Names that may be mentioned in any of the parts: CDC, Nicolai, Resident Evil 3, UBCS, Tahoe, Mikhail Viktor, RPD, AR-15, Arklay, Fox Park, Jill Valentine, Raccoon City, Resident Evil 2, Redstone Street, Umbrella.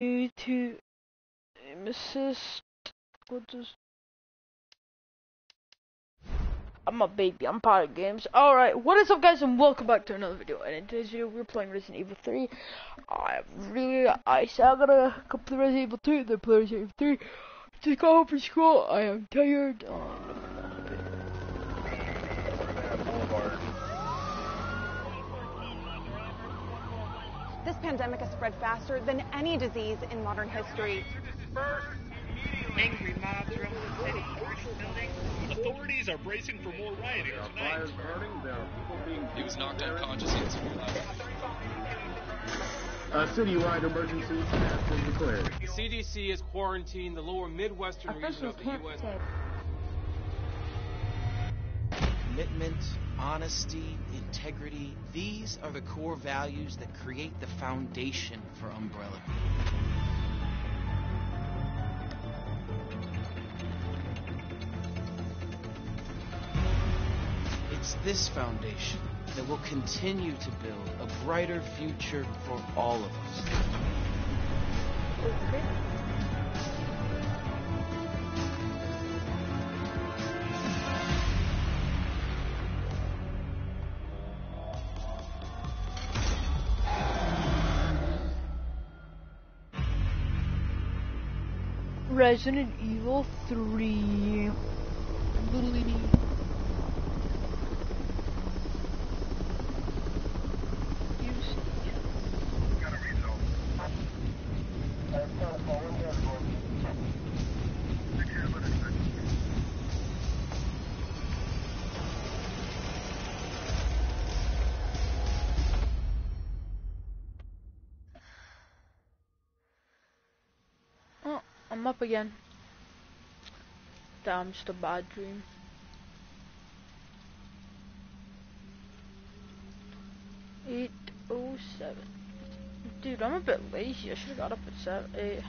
you to assist. I'm a baby, I'm part of games. Alright, what is up guys and welcome back to another video. And in today's video we're playing Resident Evil 3. I'm gonna complete Resident Evil 2, then play Resident Evil 3. Just go home from school, I am tired. This pandemic has spread faster than any disease in modern history. Angry mobs roam the city, burning buildings. Authorities are bracing for more rioting tonight. There are fires burning, there are people being... He was knocked unconscious in school last night. A citywide emergency has been declared. The CDC has quarantined the lower Midwestern region of the U.S. Commitment, honesty, integrity, these are the core values that create the foundation for Umbrella. It's this foundation that will continue to build a brighter future for all of us. Resident Evil 3. I'm up again. Damn, just a bad dream. Eight oh 7. Dude, I'm a bit lazy. I should have got up at 7, 8.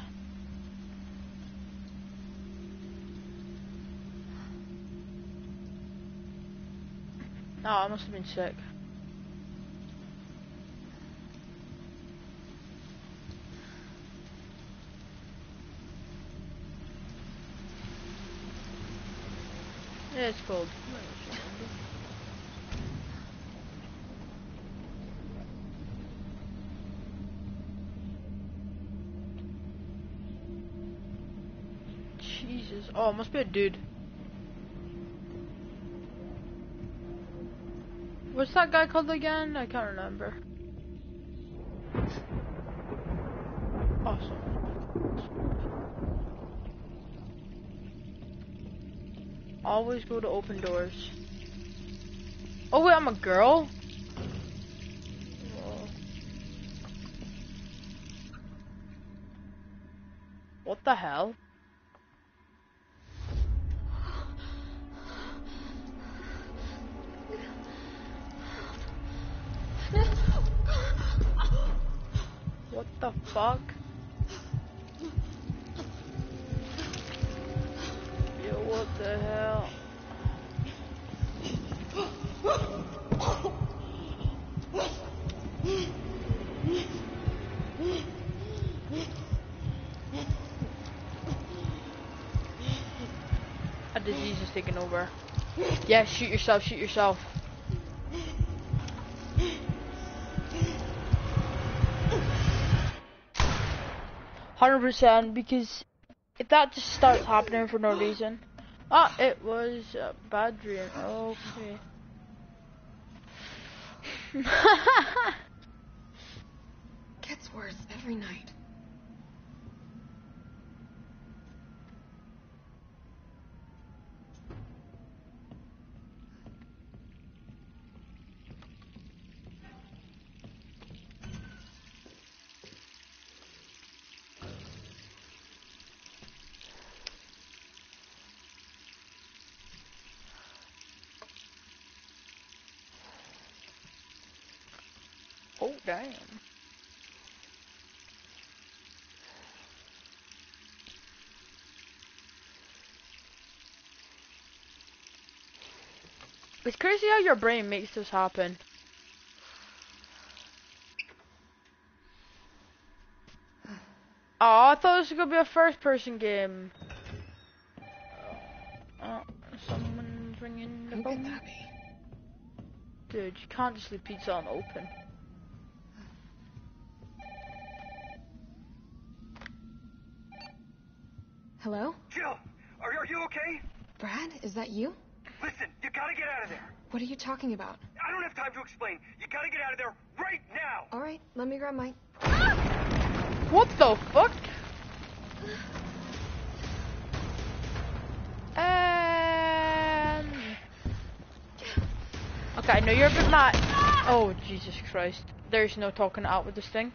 No, I must have been sick. It's cold. Jesus. Oh, it must be a dude. What's that guy called again? I can't remember. Awesome. Always go to open doors. Oh wait, I'm a girl? Whoa. What the hell? What the fuck? What the hell? A disease is taking over. Yeah, shoot yourself, shoot yourself. %, because if that just starts happening for no reason. Ah, it was a bad dream. Okay. Gets worse every night. Oh, damn. It's crazy how your brain makes this happen. I thought this was gonna be a first-person game. Someone's ringing the phone. Dude, you can't just leave pizza on open. Hello? Jill, are you okay? Brad, is that you? Listen, you gotta get out of there. What are you talking about? I don't have time to explain. You gotta get out of there right now. All right, let me grab my... What the fuck? Okay, I know you're a bit mad. Oh, Jesus Christ. There's no talking out with this thing.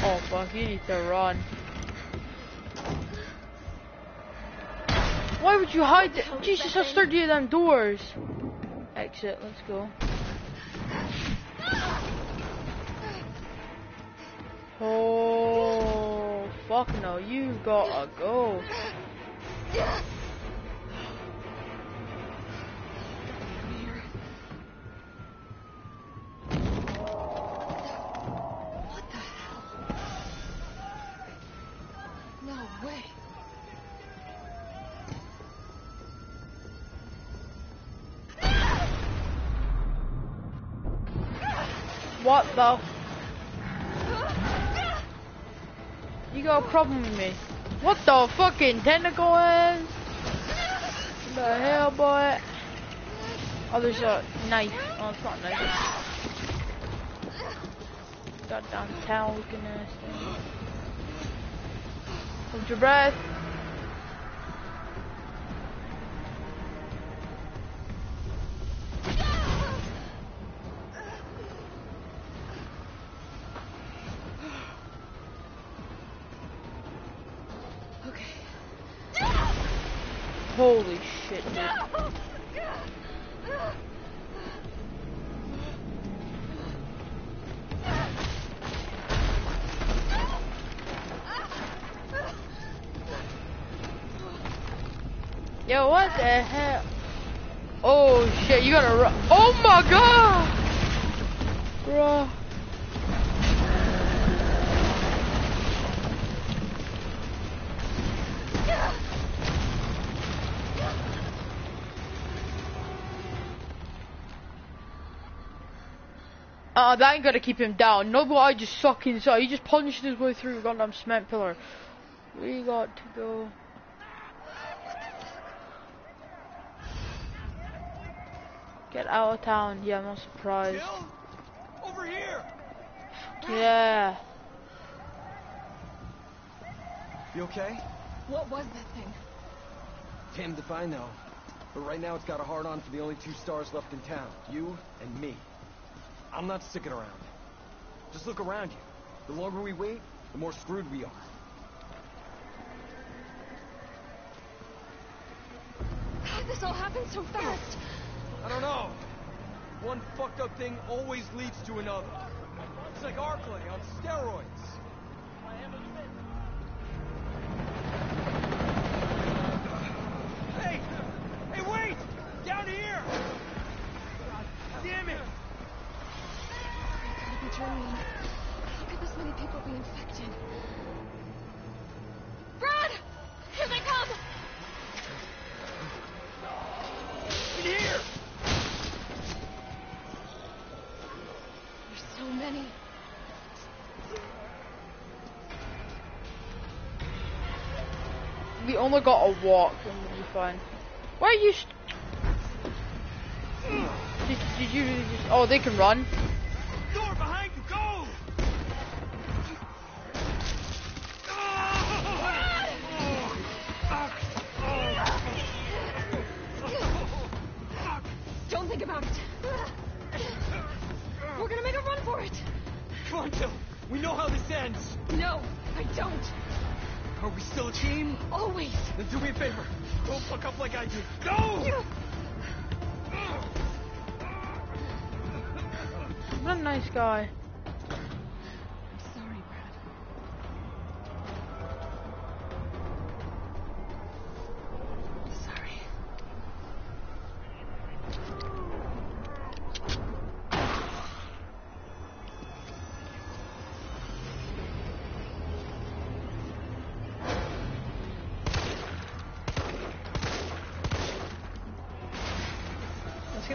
Oh, fuck, you need to run. Why would you hide it? Jesus, how sturdy are them doors? Exit, let's go. Oh, fuck no, you gotta go. What the? You got a problem with me? What the fucking tentacle is? What the hell, boy? Oh, there's a knife. Oh, it's not a knife. Goddamn towel looking ass thing. Hold your breath. Holy shit, dude. Yo, what the hell? Oh shit, you gotta run. Oh my god! Bruh. That ain't gonna keep him down. No, but I just suck inside. He just punched his way through a goddamn cement pillar. We got to go. Get out of town. Yeah, I'm not surprised. Over here. Yeah. You okay? What was that thing? Damned if I know. But right now it's got a hard on for the only two stars left in town. You and me. I'm not sticking around. Just look around you. The longer we wait, the more screwed we are. How did this all happen so fast? I don't know. One fucked up thing always leads to another. It's like Arklay on steroids. Hey! Hey, wait! Down here! God damn it! How could this many people be infected? Brad! Here they come! In here! There's so many. We only got a walk and we'll be fine. Why are you did you really just... Oh, they can run. Door behind you, go! Don't think about it. We're gonna make a run for it. Come on, Jill. We know how this ends. No, I don't. Are we still a team? Always. Then do me a favor. Don't fuck up like I did. Go! You what a nice guy. I'm sorry, Brad.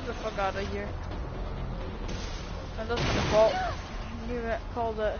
get the fuck out of here. That doesn't involve me called it.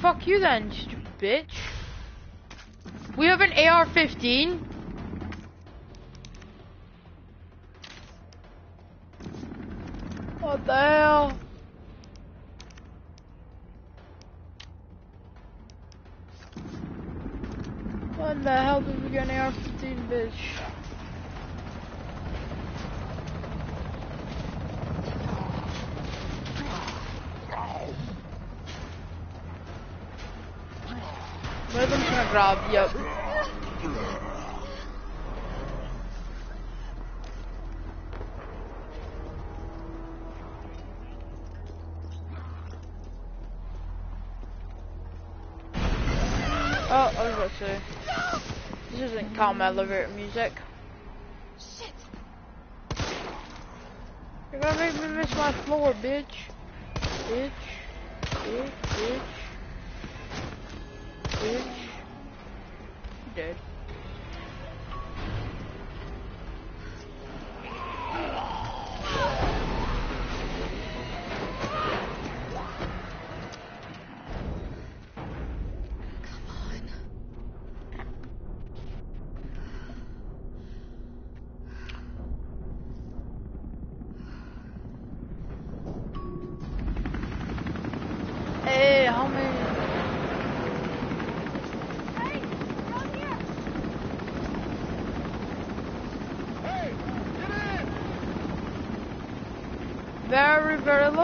Fuck you then, bitch. We have an AR-15. What the hell? What the hell did we get an AR-15, bitch? Grab, yep. Oh, I was about to say. This isn't calm elevator music. Shit. You're gonna make me miss my floor, bitch. Bitch. Bitch. Bitch. Bitch. Dead.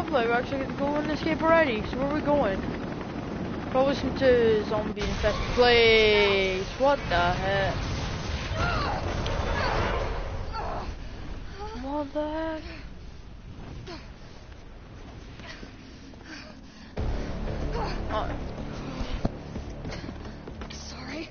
We're actually going to escape already. So where are we going? Probably some to zombie infested place. What the heck? What the heck? Sorry.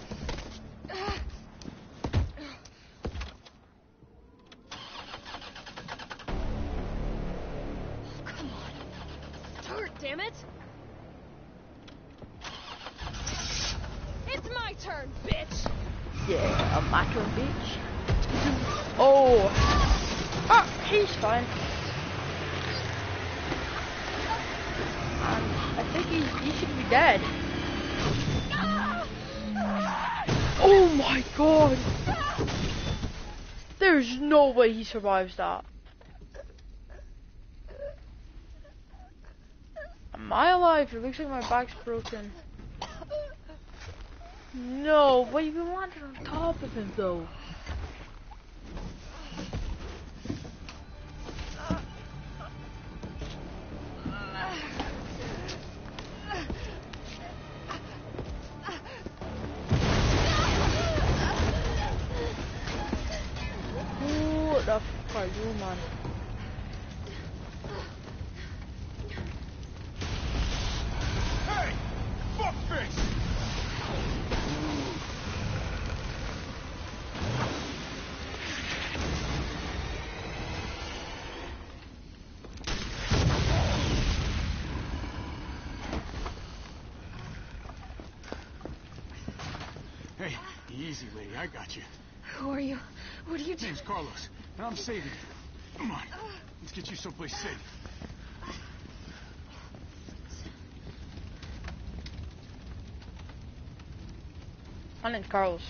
Damn it! It's my turn, bitch! Yeah, my turn, bitch. Oh! Oh, he's fine. I think he should be dead. Oh my god! There's no way he survives that. My life, it looks like my back's broken. No, but you've been landing on top of him though. What the fuck are you, man? Easy, lady. I got you. Who are you? What are you doing? My name's Carlos, and I'm saving you. Come on. Let's get you someplace safe. My name's Carlos.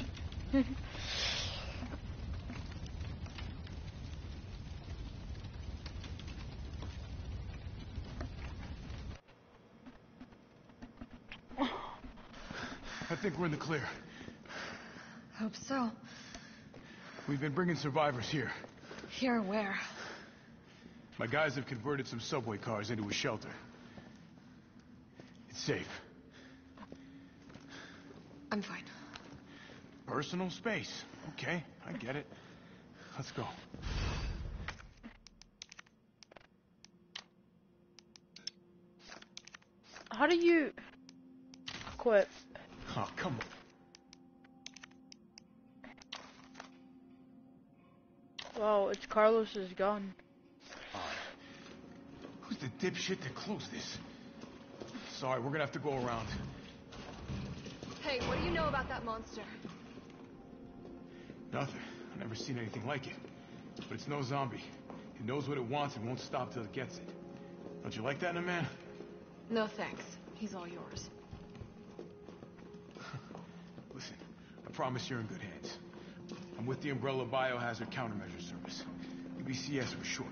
I think we're in the clear. Hope so. We've been bringing survivors here. Here where? My guys have converted some subway cars into a shelter. It's safe. I'm fine. Personal space. Okay, I get it. Let's go. How do you quit? Oh, come on. Wow, it's Carlos's gun. Who's the dipshit that closed this? Sorry, we're gonna have to go around. Hey, what do you know about that monster? Nothing. I've never seen anything like it. But it's no zombie. It knows what it wants and won't stop till it gets it. Don't you like that in a man? No thanks. He's all yours. Listen, I promise you're in good hands. I'm with the Umbrella Biohazard Countermeasure Service. UBCS for short.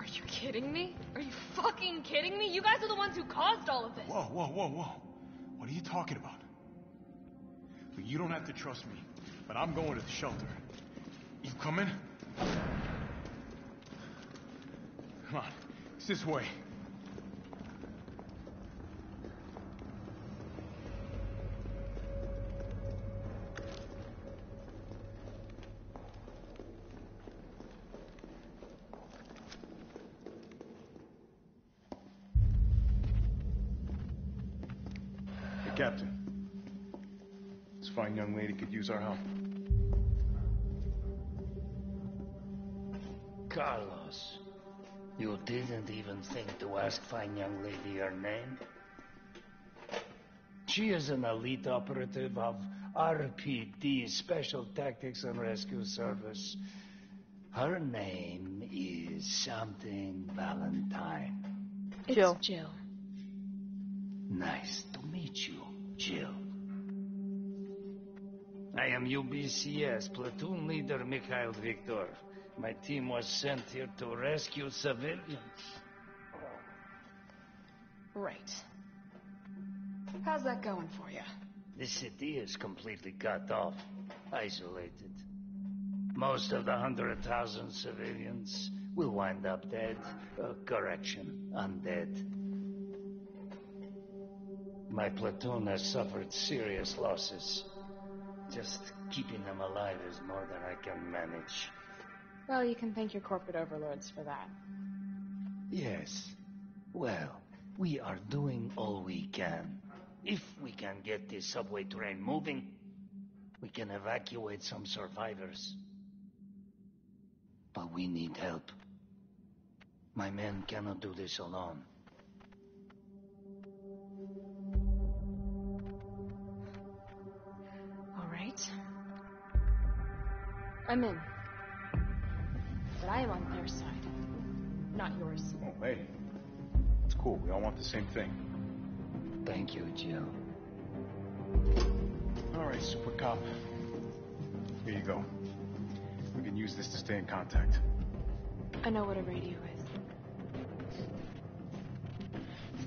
Are you kidding me? Are you fucking kidding me? You guys are the ones who caused all of this. Whoa, whoa, whoa, whoa. What are you talking about? Look, you don't have to trust me, but I'm going to the shelter. You coming? Come on. It's this way. Captain, this fine young lady could use our help. Carlos, you didn't even think to ask fine young lady her name? She is an elite operative of RPD, Special Tactics and Rescue Service. Her name is something Valentine. Jill. It's Jill. Nice to meet you, Jill. I am UBCS platoon leader Mikhail Viktor. My team was sent here to rescue civilians. Right. How's that going for you? The city is completely cut off, isolated. Most of the 100,000 civilians will wind up dead. Correction, undead. My platoon has suffered serious losses. Just keeping them alive is more than I can manage. Well, you can thank your corporate overlords for that. Yes. Well, we are doing all we can. If we can get this subway train moving, we can evacuate some survivors. But we need help. My men cannot do this alone. I'm in. But I am on their side, not yours. Oh, hey. It's cool. We all want the same thing. Thank you, Jill. All right, Super Cop. Here you go. We can use this to stay in contact. I know what a radio is.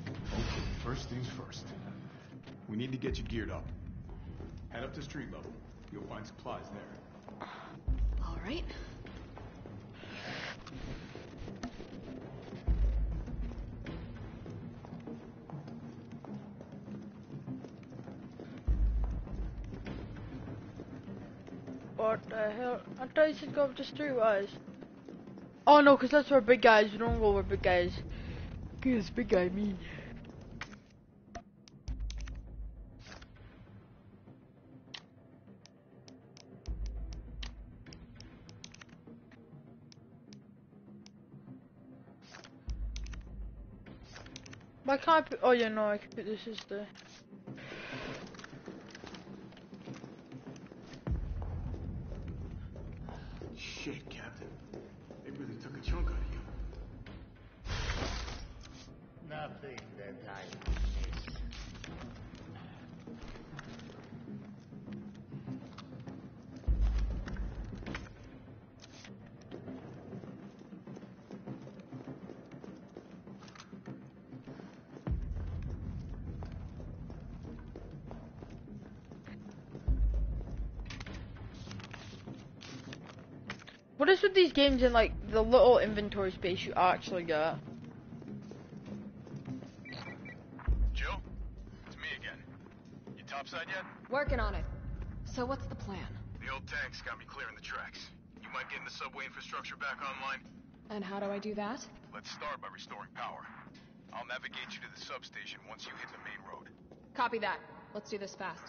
Okay, first things first. We need to get you geared up. Head up to street level. You'll find supplies there. All right. What the hell? I thought you should go up the streetwise. Oh no, because that's where big guys. You don't go where big guys. Because big guy me. I can't put, oh yeah, no, I can put this as the... Shit, Captain. They really took a chunk out of you. Nothing that I missed. What is with these games and like the little inventory space you actually got? Jill, it's me again. You topside yet? Working on it. So what's the plan? The old tanks got me clearing the tracks. You mind getting the subway infrastructure back online? And how do I do that? Let's start by restoring power. I'll navigate you to the substation once you hit the main road. Copy that. Let's do this fast.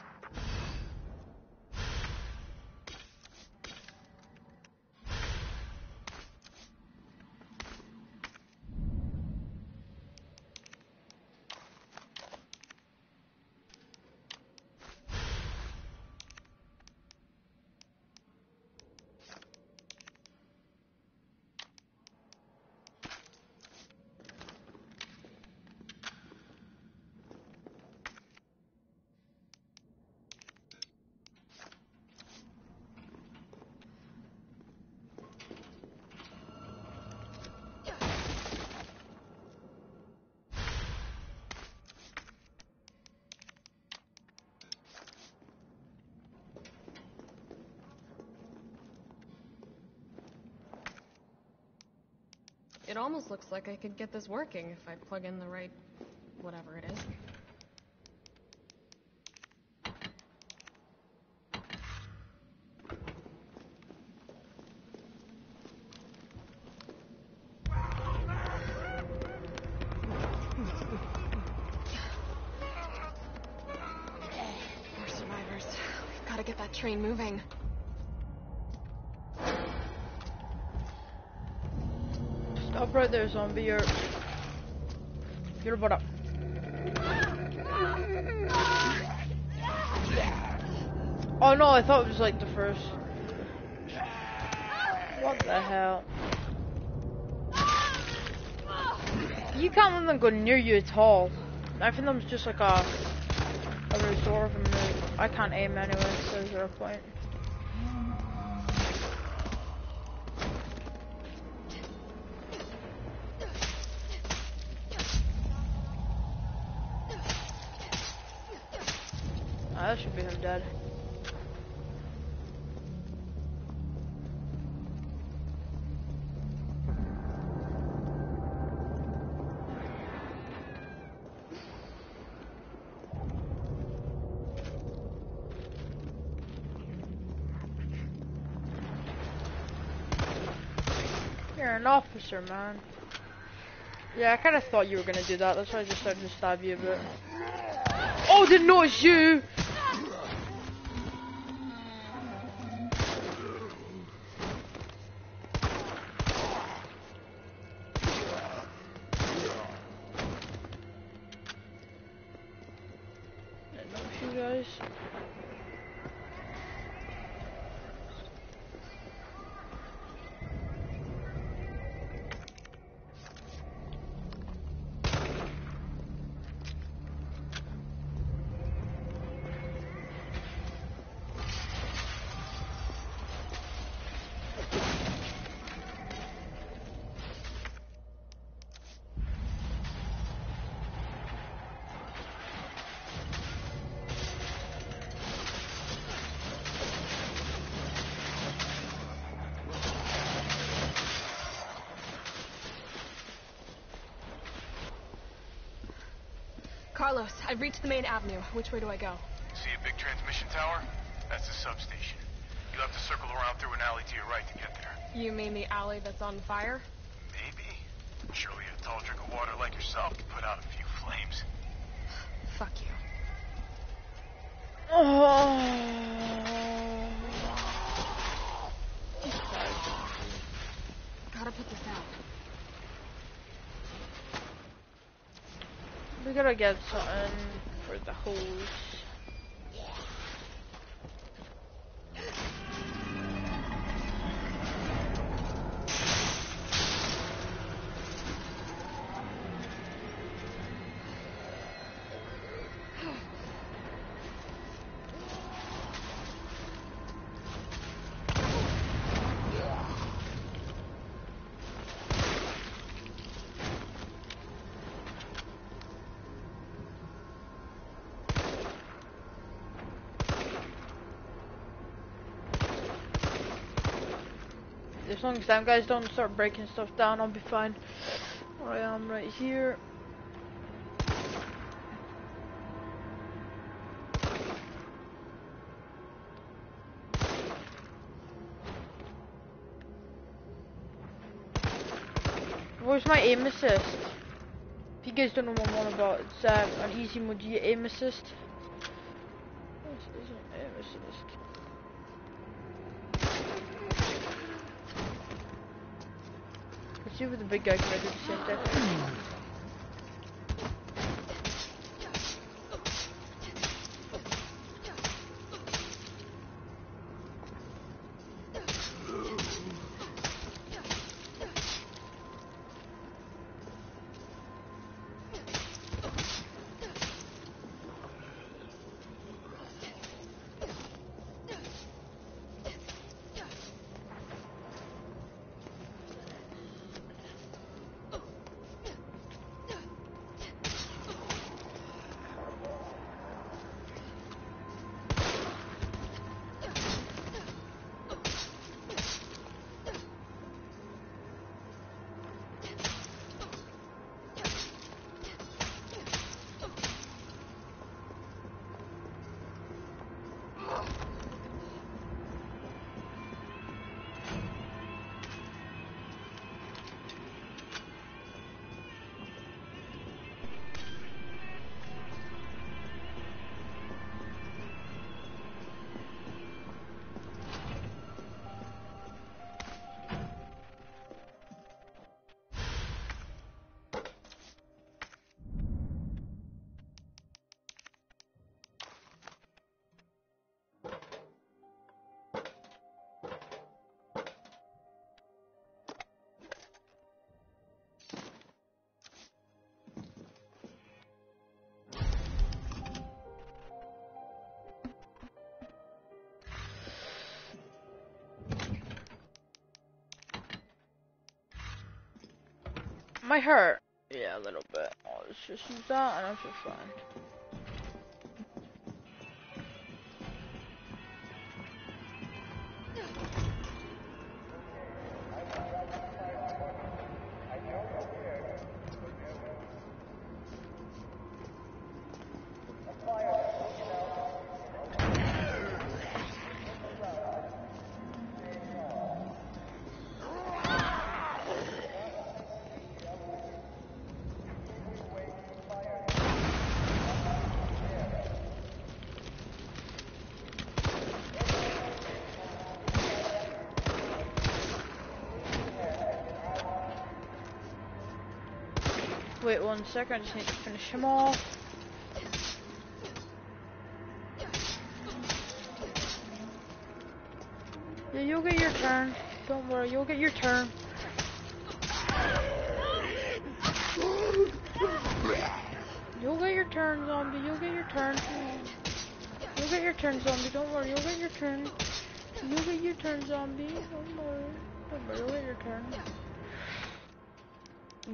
It almost looks like I could get this working if I plug in the right, whatever it is. More survivors. We've got to get that train moving. Up right there, zombie. You're about up. Oh no, I thought it was like the first. What the hell? You can't let them go near you at all. I think that was just like a reserve. I can't aim anyway, so there's no point. That should be him dead. You're an officer, man. Yeah, I kind of thought you were gonna do that. That's why I just started to stab you a bit. Oh, didn't notice you. Carlos, I've reached the main avenue. Which way do I go? See a big transmission tower? That's the substation. You'll have to circle around through an alley to your right to get there. You mean the alley that's on fire? Maybe. Surely a tall drink of water like yourself can put out a few flames. Fuck you. Oh. Gotta put this out. We gotta get something for the hose. As long as them guys don't start breaking stuff down, I'll be fine. I am right here. Where's my aim assist? If you guys don't know what I'm on about, it's an easy mode. You aim assist. This isn't aim assist. Let's see what the big guy can do at the same time. My hurt, yeah, a little bit. Oh, let's just use that, and I feel fine. Wait 1 second, I just need to finish him off. Yeah, you'll get your turn. Don't worry, you'll get your turn. You'll get your turn, zombie. You'll get your turn. You'll get your turn, zombie. Don't worry, you'll get your turn. You'll get your turn, zombie. Don't worry. Don't worry, you'll get your turn.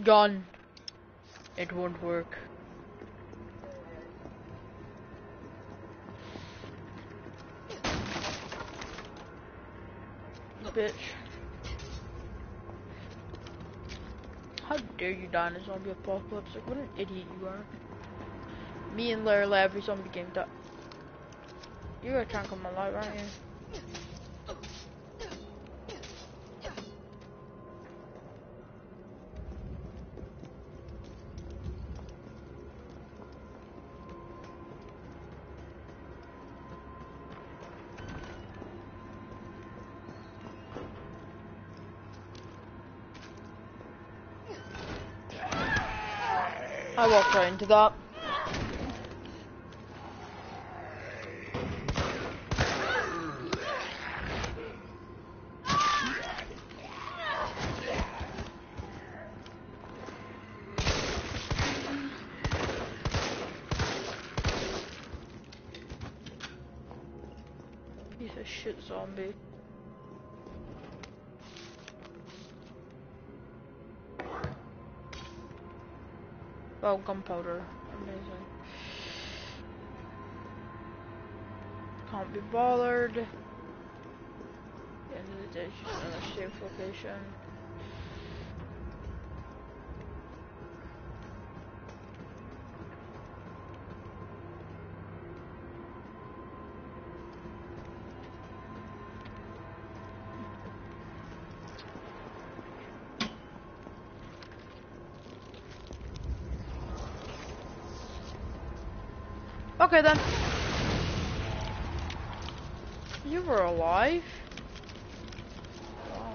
Gone. It won't work. Bitch. How dare you die in a zombie apocalypse? Like, what an idiot you are. Me and Larry every zombie game die. You're a chunk of my life, aren't you? I walked right into that. Piece of shit zombie. Oh, gunpowder. Amazing. Can't be bothered. End of the station on a safe location. Okay then. You were alive? Wow.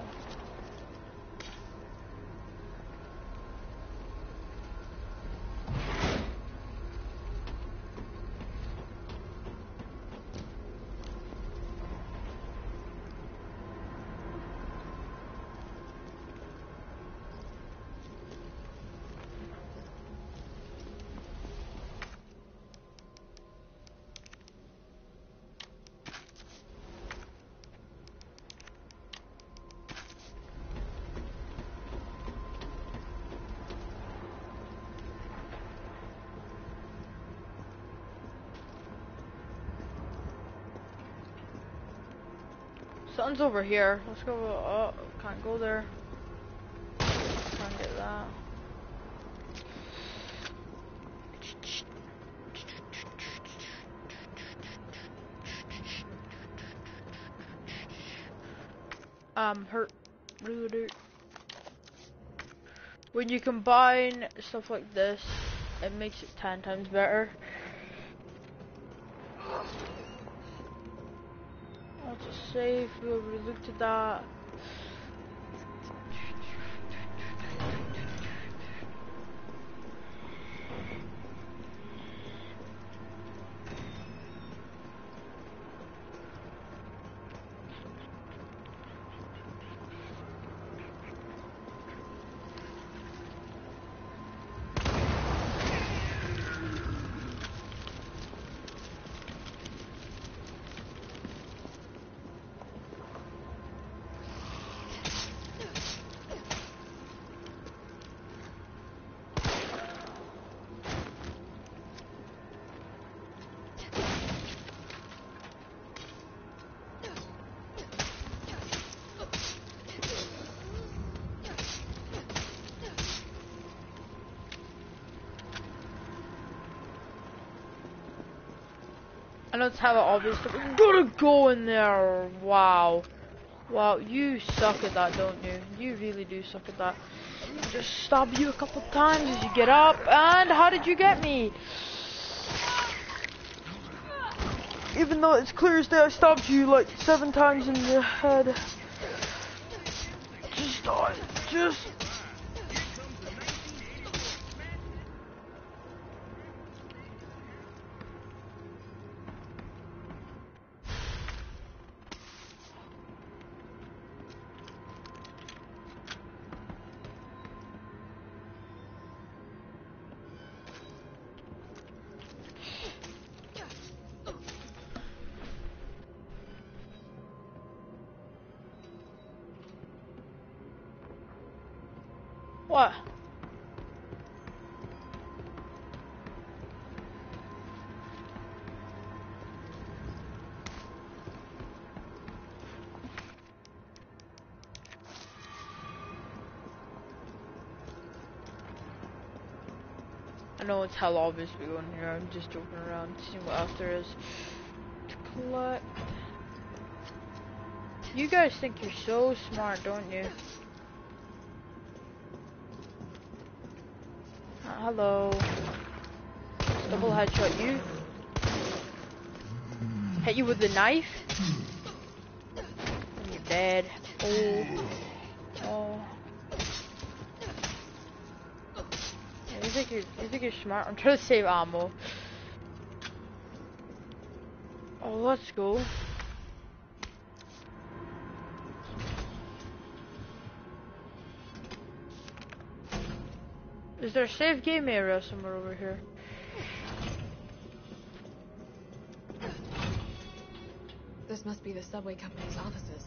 Something's over here. Let's go. Oh, can't go there. Can't get that. Hurt. When you combine stuff like this, it makes it 10 times better. Safe, we already looked at that. I know it's hella obvious, but you gotta go in there. Wow. Wow, you suck at that, don't you? You really do suck at that. I just stab you a couple times as you get up. And how did you get me? Even though it's clear as day, I stabbed you like 7 times in the head. Just die. Just. What? I know it's hell obvious we go in here. I'm just joking around, seeing what else there is to collect. You guys think you're so smart, don't you? Hello. Double headshot you. Hit you with the knife. And you're dead. Oh. Oh. Yeah, you think you're smart? I'm trying to save ammo. Oh, let's go. Is there a safe game area somewhere over here? This must be the subway company's offices.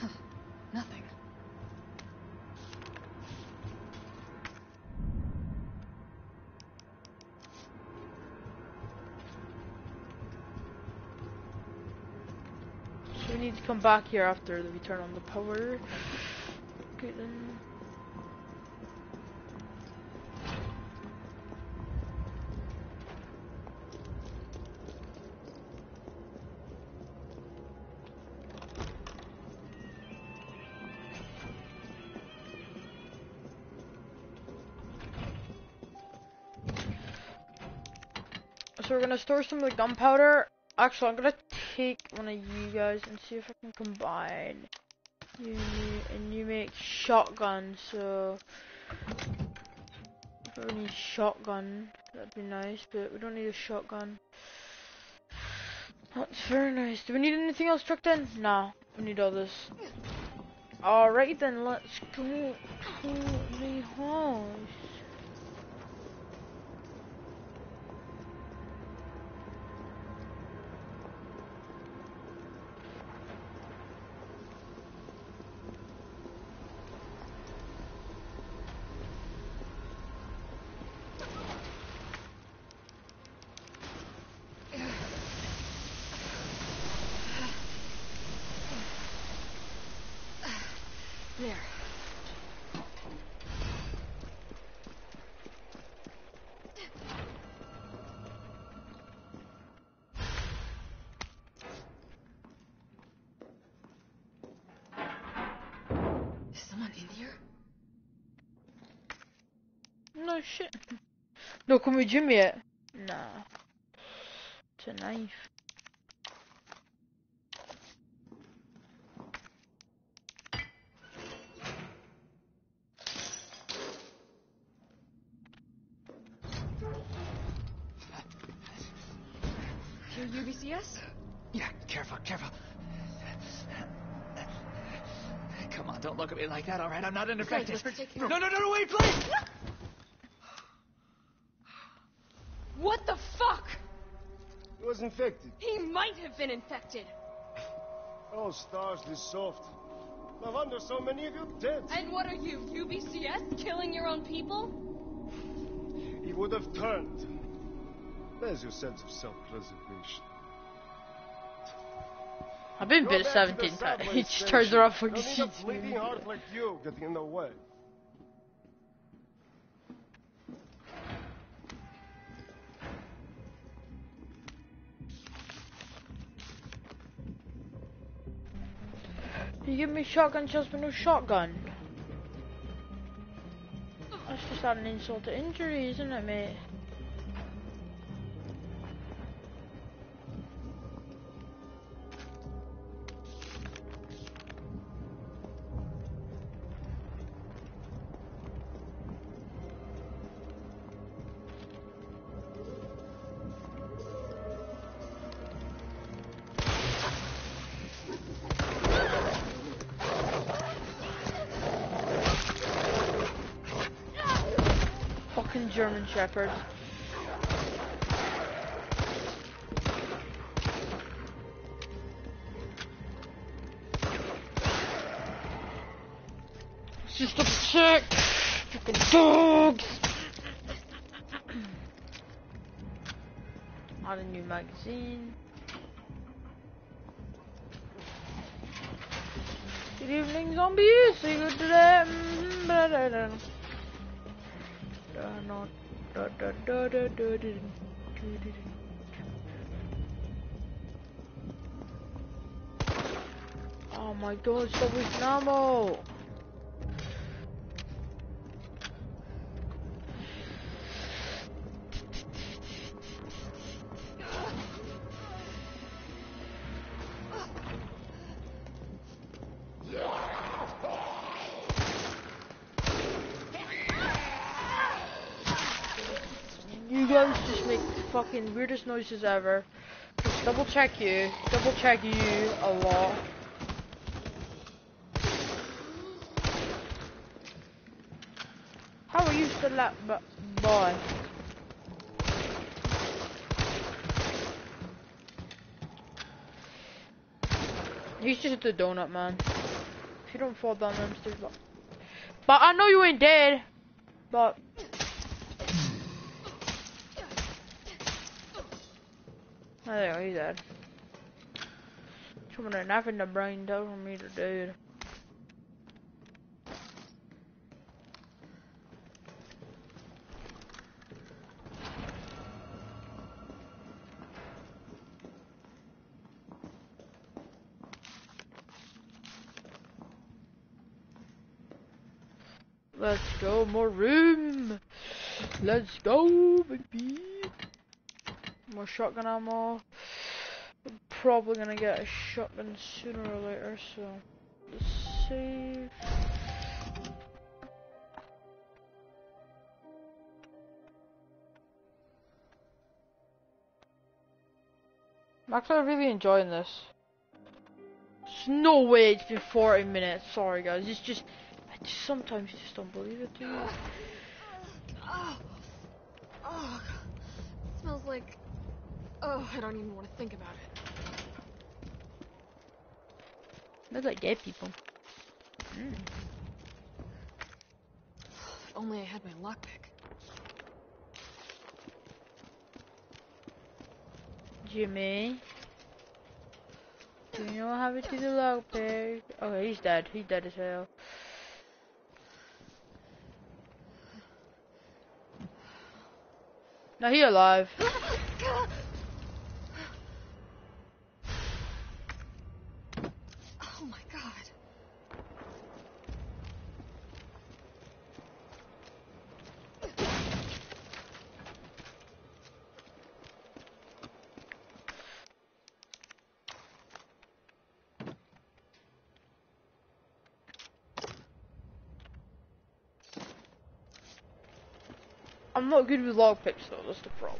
Huh, nothing. need to come back here after we turn on the power. Okay then. So we're gonna store some of the gunpowder. Actually, I'm gonna take one of you guys and see if I can combine you and you make shotgun. So if we need shotgun, that'd be nice, but we don't need a shotgun. That's very nice. Do we need anything else trucked in? No, we need all this. Alright then, let's go to the house. No shit. No, can we gym yet? Nah. It's a knife. Your UBCS? Yeah, careful, careful. Come on, don't look at me like that, alright? I'm not an infected. No, no, no, no, wait, please! What the fuck? He was infected. He might have been infected. Oh, stars, this soft. No wonder so many of you dead. And what are you, UBCS? Killing your own people? He would have turned. There's your sense of self-preservation. I've been bit 17 times. He just turns around for the shit. A bleeding heart like you getting in the way. You give me shotgun shells but no shotgun. That's just an insult to injury, isn't it, mate? German Shepherd. It's just a chick. Fucking dogs. Add a new magazine. Good evening, zombies. See you today. Not da da da da da da. Oh my god, so much ammo. Fucking weirdest noises ever. Just double check you a lot. How are you still that boy? He's just a donut, man. If you don't fall down them stairs, but I know you ain't dead. But. I don't know, he's dead. Someone had nothing to brain dead for me to do. Let's go, more room. Let's go, baby. More shotgun ammo. I'm probably gonna get a shotgun sooner or later, so let's see. I'm actually really enjoying this. There's no way it's been 40 minutes. Sorry, guys. It's just. Sometimes you just don't believe it, do you? Oh, it smells like... Oh, I don't even want to think about it. It smells like dead people. Mm. If only I had my lockpick. Jimmy? Do you know what happened to the lockpick? Oh, he's dead. He's dead as hell. Now he's alive. Oh my god. I'm not good with log picks though, that's the problem.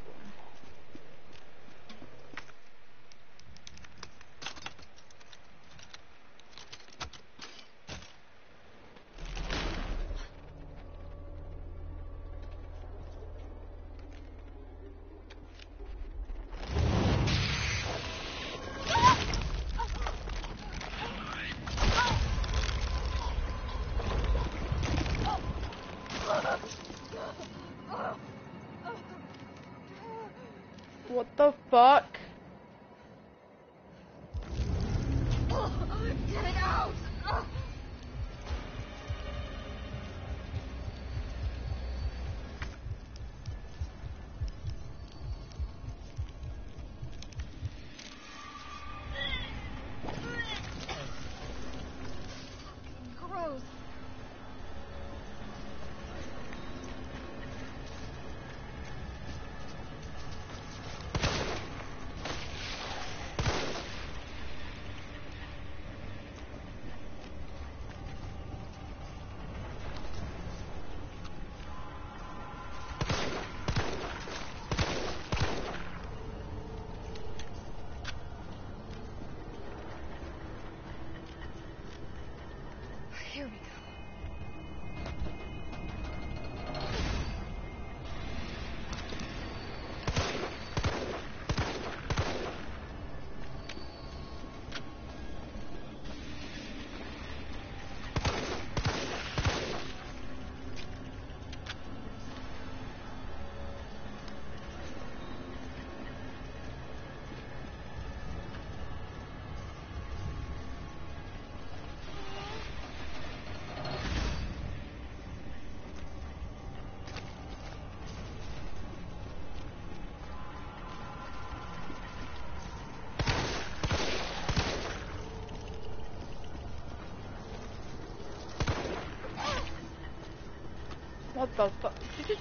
What the fuck? Did you just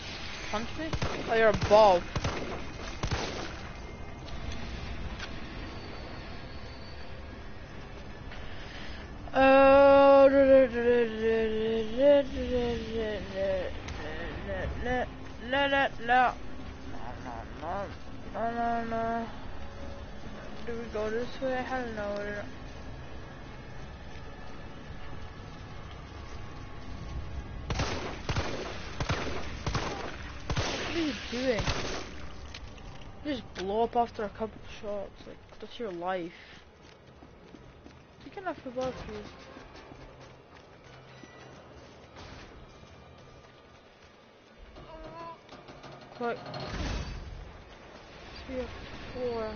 punch me? Oh, you're a ball. No. Do we go this way? Hell no. Doing? You just blow up after a couple of shots, like that's your life. You can have to blow up here. Like 3 or 4.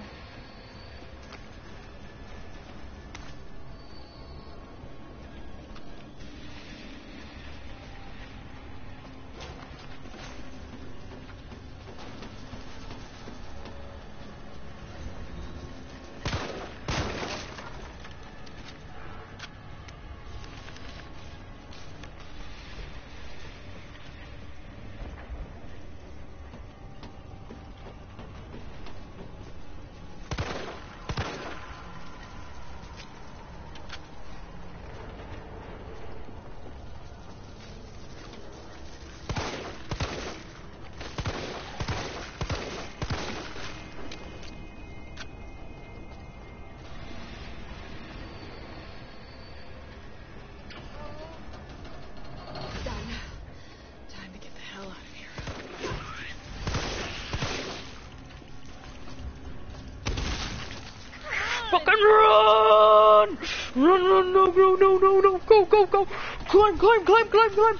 fucking run! Run, run, no, go! Climb!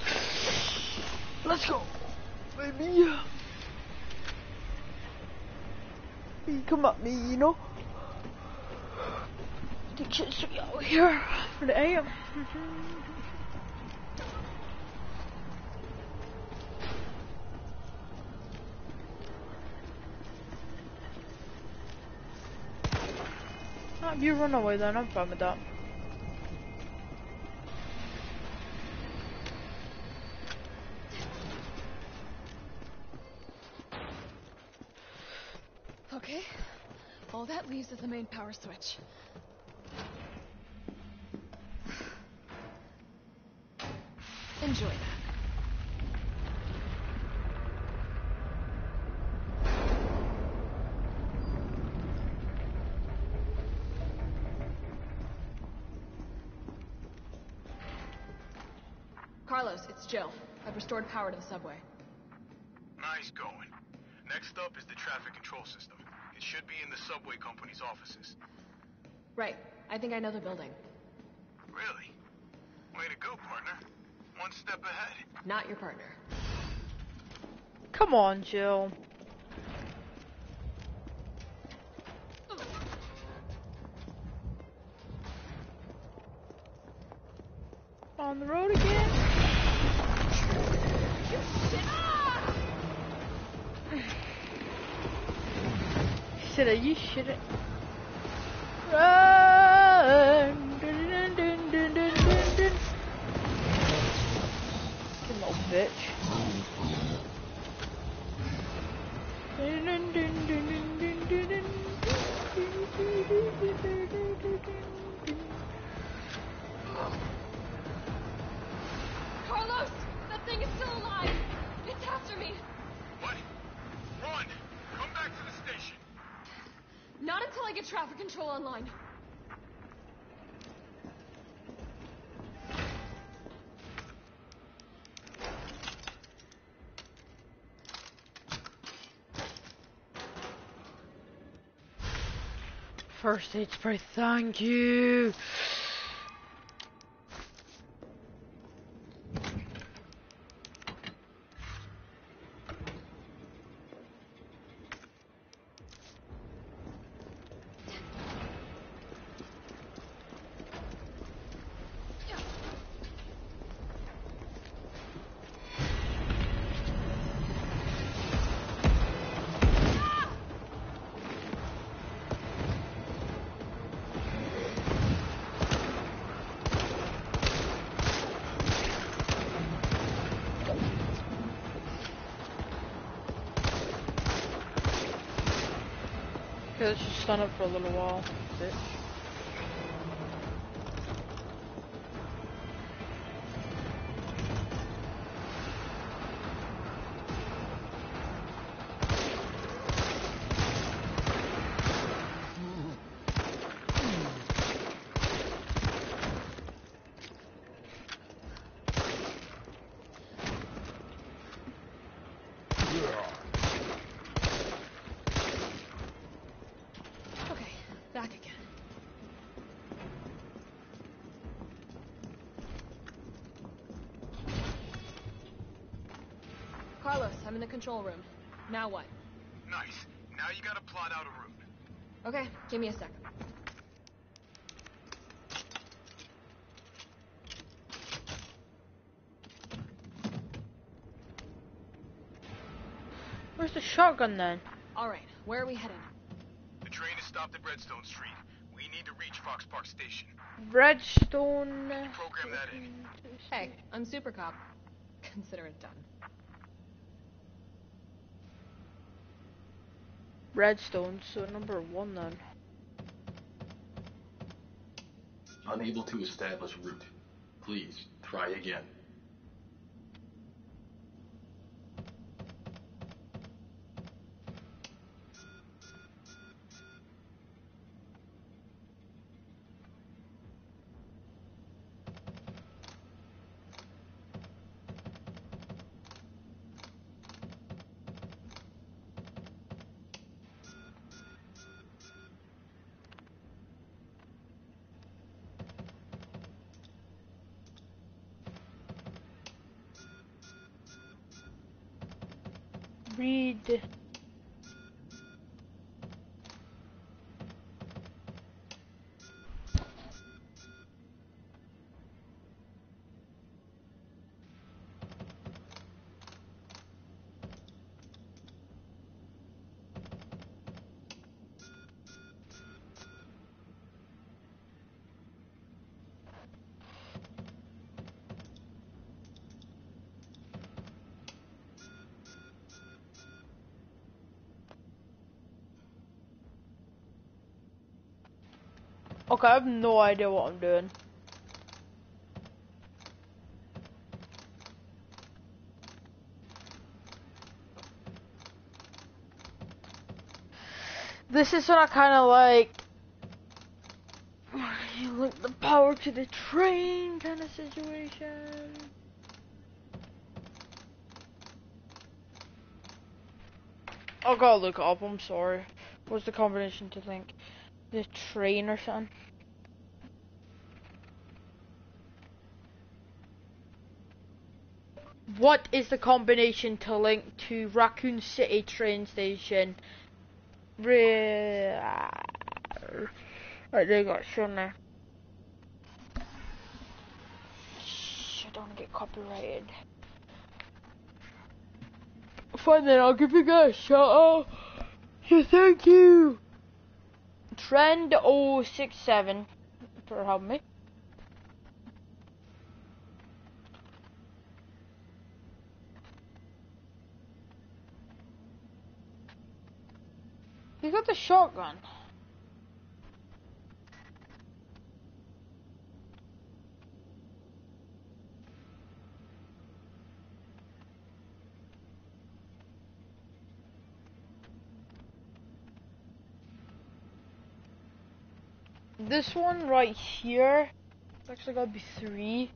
Let's go, baby. Come at me, you know. Take shit straight out here for the AM. You run away then, I'm fine with that. Okay, all that leaves is the main power switch. Enjoy that. Carlos, it's Jill. I've restored power to the subway. Nice going. Next up is the traffic control system. It should be in the subway company's offices. Right. I think I know the building. Really? Way to go, partner. One step ahead. Not your partner. Come on, Jill. On the road again. Shoulda, you shoulda. Run! Dun. Good little bitch. Carlos! That thing is still alive! It's after me! What? Run! Come back to the station! Not until I get traffic control online. First aid spray, thank you. Let's just stand up for a little while, bitch. I'm in the control room. Now what? Nice. Now you gotta plot out a route. Okay, give me a sec. Where's the shotgun then? Alright, where are we headed? The train is stopped at Redstone Street. We need to reach Fox Park Station. Redstone... Program that in. Hey, I'm Super Cop. Consider it done. Redstone, so number 1 then. Unable to establish route. Please try again. read. Okay, I have no idea what I'm doing. This is when I kind of like, you link the power to the train kind of situation. I gotta look up, I'm sorry. What's the combination to think? The train or something? What is the combination to link to Raccoon City train station? Right, they got shown there. Shh, I don't want to get copyrighted. Fine then, I'll give you guys a shout out. So thank you. Trend 067 for helping me. He's got the shotgun. This one right here, it's actually gotta be 3,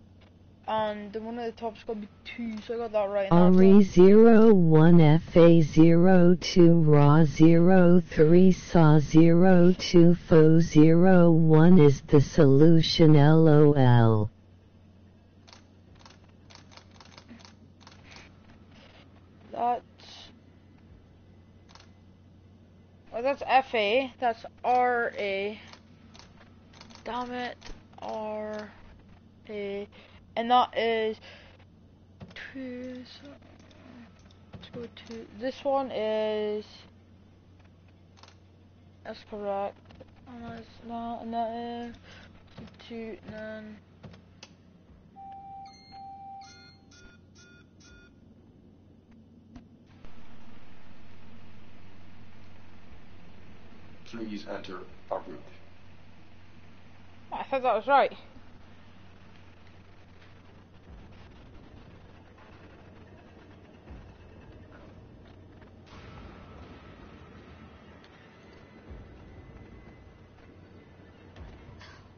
and the one at the top's gotta be 2, so I got that right. RE01FA02RA03SA02FO01 is the solution, LOL. That's FA, that's RA. Damn it, R A, and that is two. So two. This one is. That's correct. And that's not. And that is 2 9. Please enter our route. I thought that was right.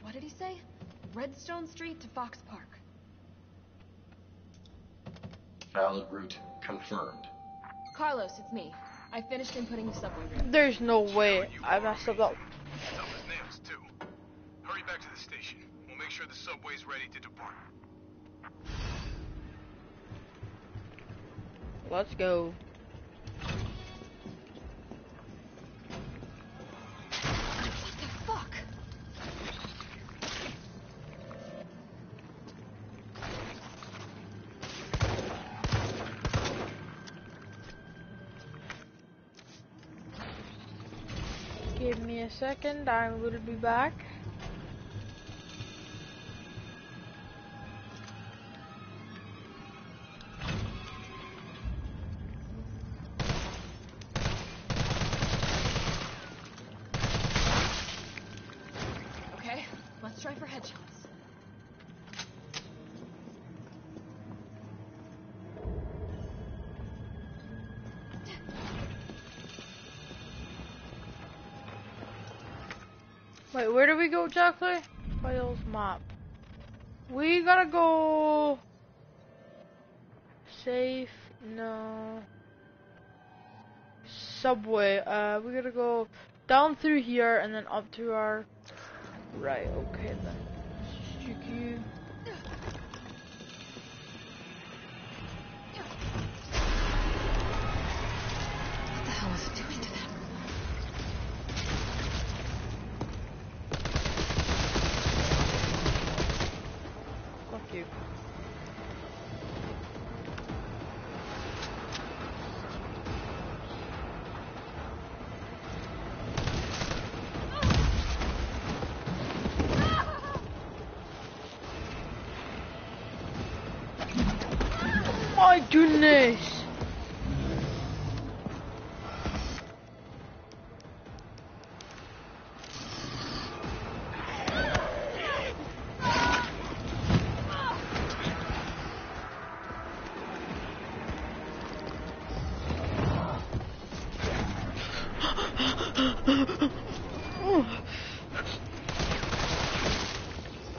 What did he say? Redstone Street to Fox Park. Valid route confirmed. Carlos, it's me. I finished inputting the subway route. There's no way I messed up. Back to the station. We'll make sure the subway's ready to depart. Let's go. What the fuck? Give me a second, I will be back. Wait, where do we go exactly? Files, map. We gotta go... Safe, no... Subway, we gotta go down through here and then up to our... Right, okay then. goodness!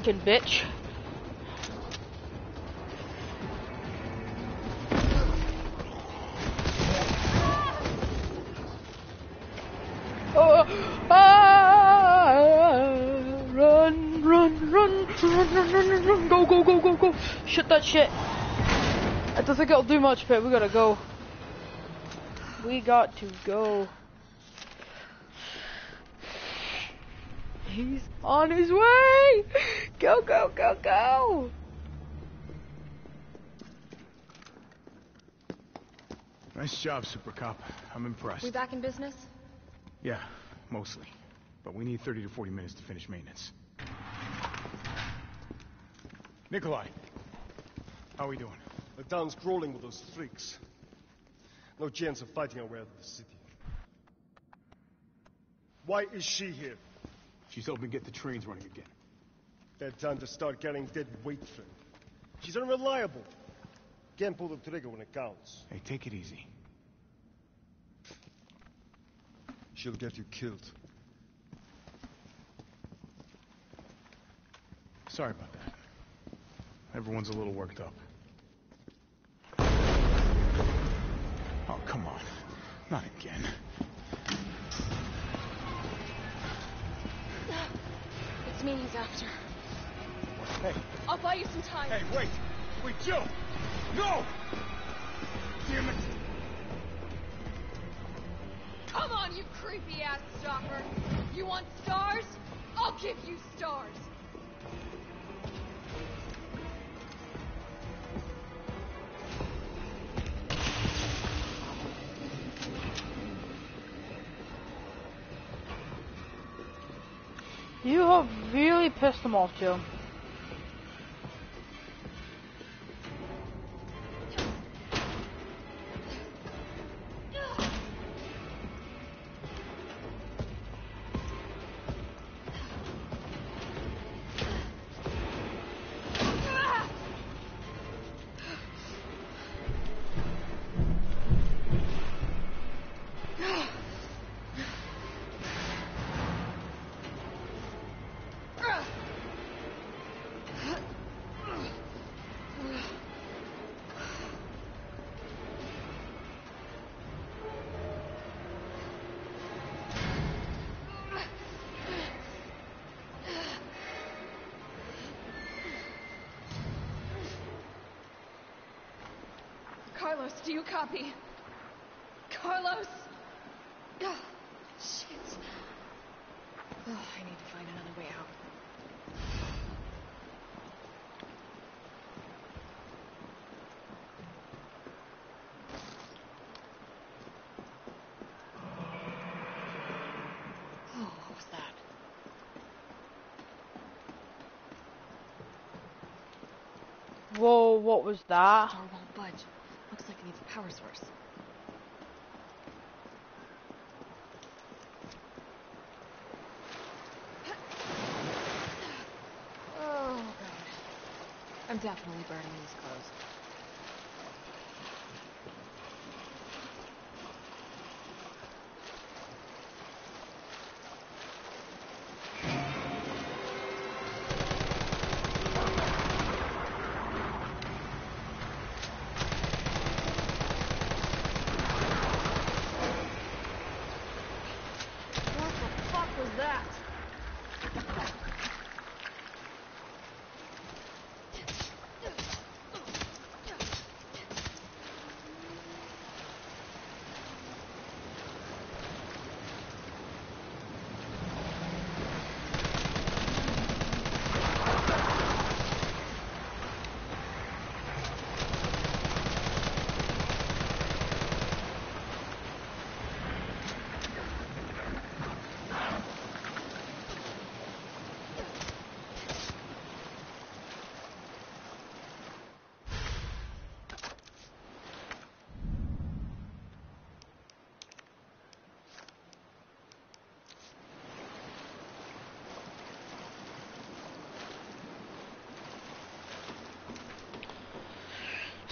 Good bitch. Run, go. Shut that shit. I don't think it'll do much, but we gotta go. We got to go. He's on his way. Go. Nice job, Super Cop. I'm impressed. We back in business? Yeah, mostly. But we need 30 to 40 minutes to finish maintenance. Nicolai, how are we doing? The town's crawling with those freaks. No chance of fighting our way out of the city. Why is she here? She's hoping to get the trains running again. Bad time to start carrying dead weight, friend. She's unreliable. Can't pull the trigger when it counts. Hey, take it easy. She'll get you killed. Sorry about that. Everyone's a little worked up. Oh, come on. Not again. It's me he's after. Hey. I'll buy you some time. Hey, wait. Wait, Jill! No! Damn it! Come on, you creepy-ass stalker. You want stars? I'll give you stars. You have really pissed them off, Jill. Carlos, do you copy? Carlos! Oh, shit. Oh, I need to find another way out. Whoa, what was that? The door won't budge. Looks like it needs a power source. Oh, God. I'm definitely burning these clothes.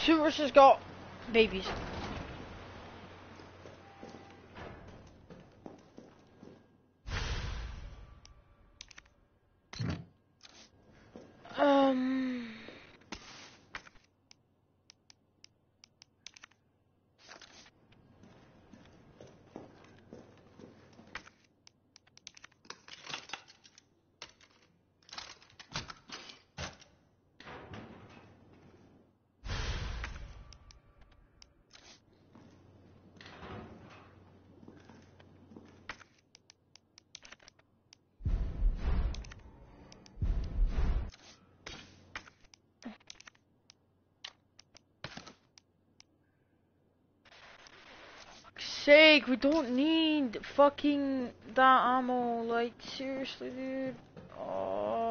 two Russians got babies. Sake, we don't need fucking that ammo, like seriously dude. Oh.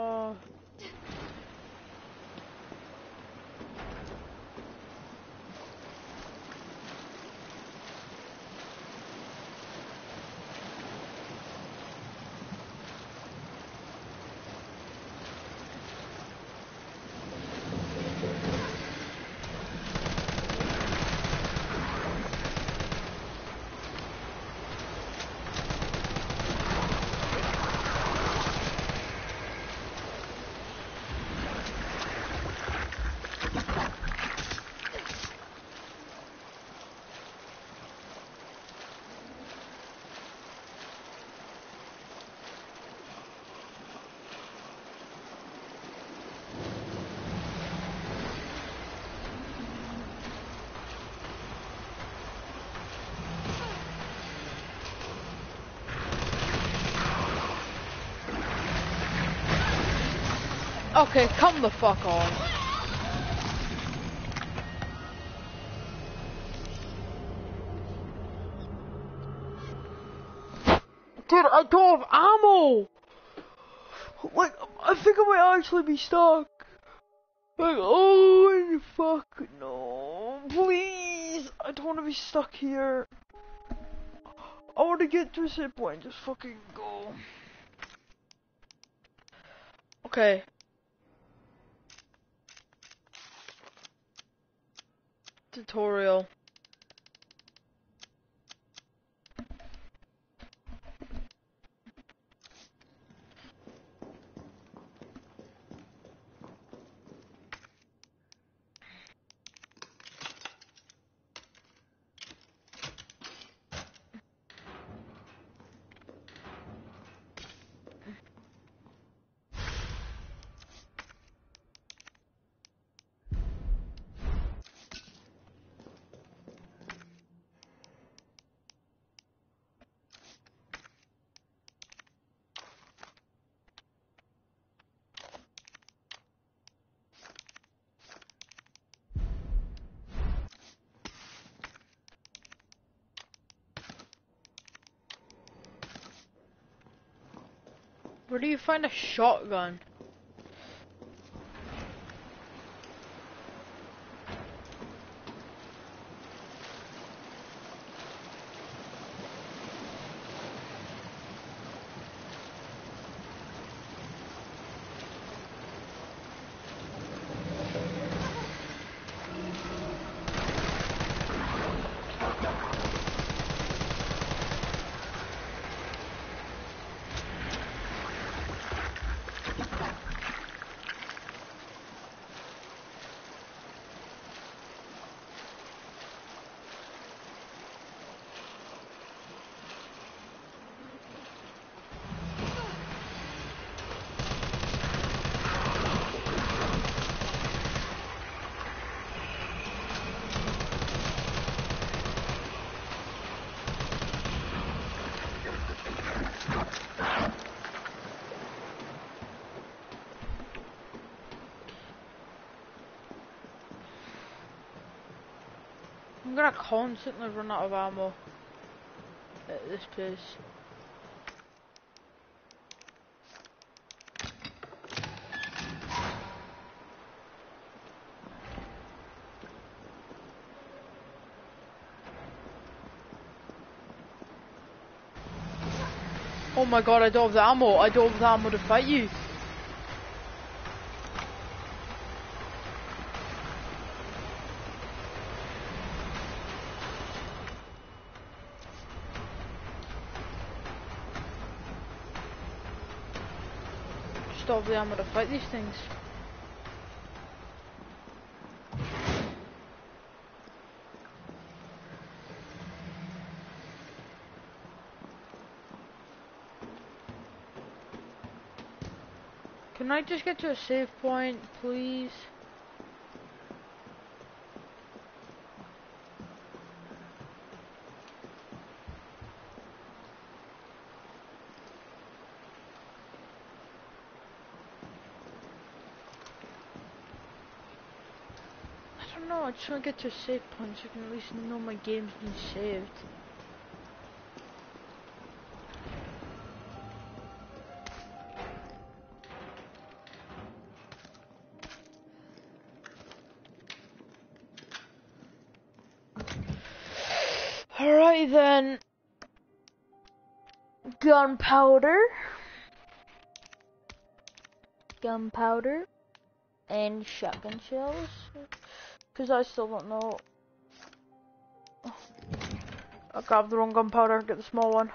Okay, come the fuck on. Dude, I don't have ammo! Like, I think I might actually be stuck. Like, oh fuck, no. Please! I don't want to be stuck here. I want to get to a safe point, just fucking go. Okay. Tutorial. Where do you find a shotgun? I'm gonna constantly run out of ammo at this place. Oh my god, I don't have the ammo. I don't have the ammo to fight you. probably I'm gonna fight these things. Can I just get to a save point, please? I just want to get to a save point so I can at least know my game's been saved. Alright then. Gunpowder. Gunpowder. And shotgun shells. Because I still don't know. Oh. I grabbed the wrong gunpowder, get the small one.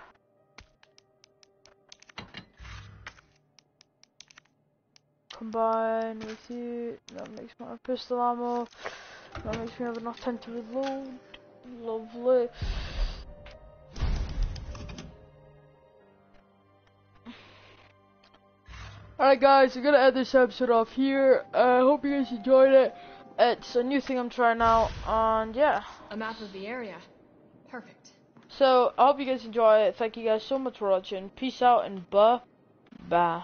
Combine with you, that makes my pistol ammo. That makes me have enough time to reload. Lovely. Alright guys, I'm gonna end this episode off here. I hope you guys enjoyed it. It's a new thing I'm trying out, and yeah. A map of the area. Perfect. So, I hope you guys enjoy it. Thank you guys so much for watching. Peace out and buh-bye.